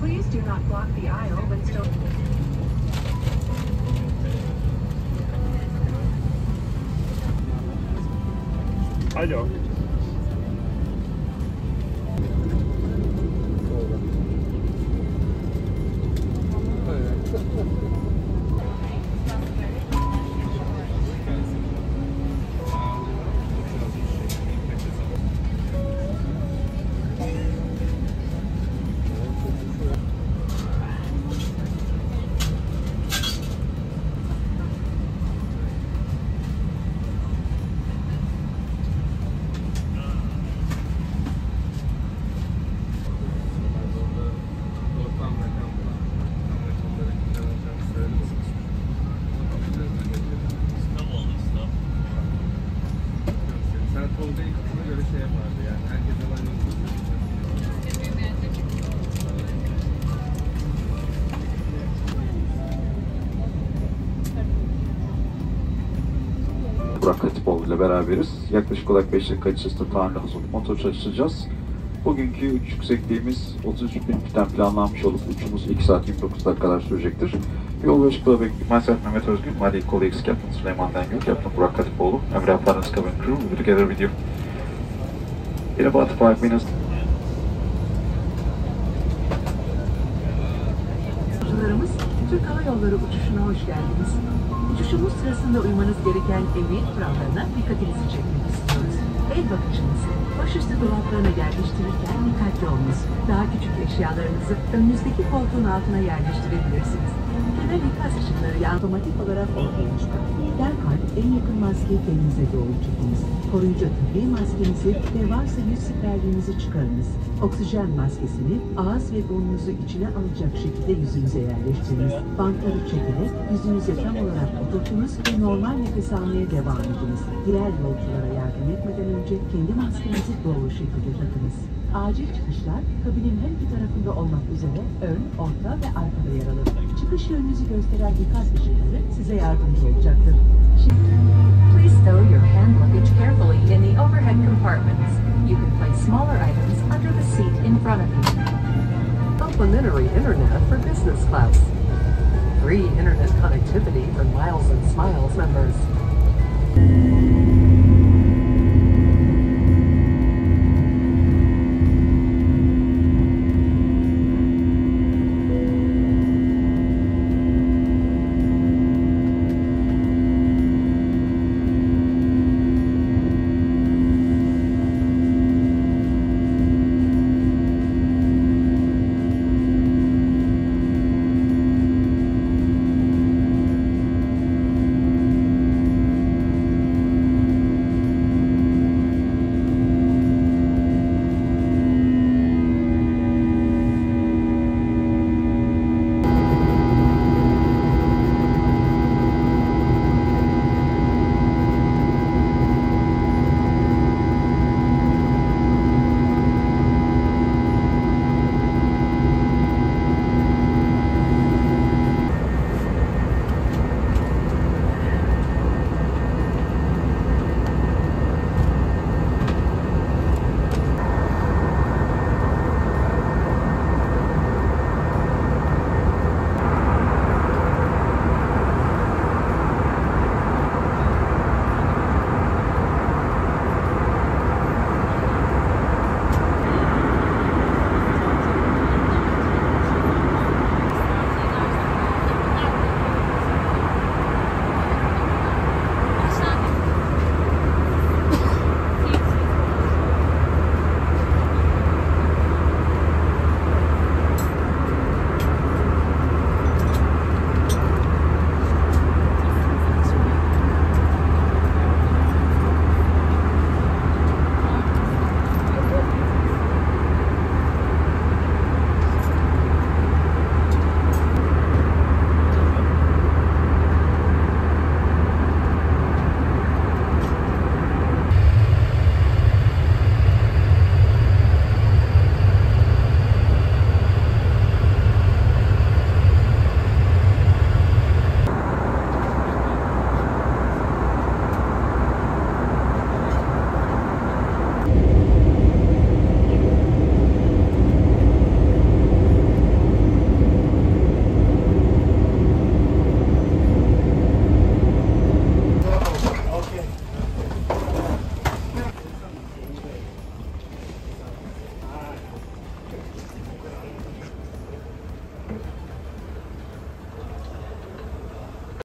Please do not block the aisle when still. Alo. Burak Hatipoğlu ile beraberiz. Yaklaşık olarak 5 dakika içerisinde tamirle hazırlık motor çalışacağız. Bugünkü uçuş yüksekliğimiz 33.000 planlanmış olup uçumuz 2 saat 29 dakika kadar sürecektir. Yol ve ışıklığa bekliyorum. Mehmet Özgün, my colleagues Captain Süleyman Dengül, Captain Burak Hatipoğlu, and we are coming crew, we will together with you. In about 5 minutes. Yolcularımız, Türk Hava Yolları uçuşuna hoş geldiniz. Uçuşumuz sırasında uymanız gereken emniyet kurallarına dikkatinizi çekmek istiyoruz. El bakışınızı başüstü dolaplarına yerleştirirken dikkatli olunuz. Daha küçük eşyalarınızı önünüzdeki koltuğun altına yerleştirebilirsiniz. Kenar ikaz ışıkları otomatik olarak olmamıştır. Derhal en yakın maskeyi kendinize doğru tuttunuz. Koruyucu tıbbi maskenizi ve varsa yüz siperliğinizi çıkarınız. Oksijen maskesini ağız ve burnunuzu içine alacak şekilde yüzünüze yerleştiriniz. Bantları çekerek yüzünüze tam olarak oturtunuz ve normal nefes almaya devam ediniz. Diğer yolculara yardım etmeden önce kendi maskenizi doğru şekilde takınız. Acil çıkışlar kabinin her iki tarafında olmak üzere ön, orta ve arkada yer alır. çıkış yönünüzü gösteren ikaz ışıkları size yardımcı olacaktır. Please stow your hand luggage carefully in the overhead compartments. You can place smaller items under the seat in front of you. Complimentary internet for business class. Free internet connectivity for Miles and Smiles members.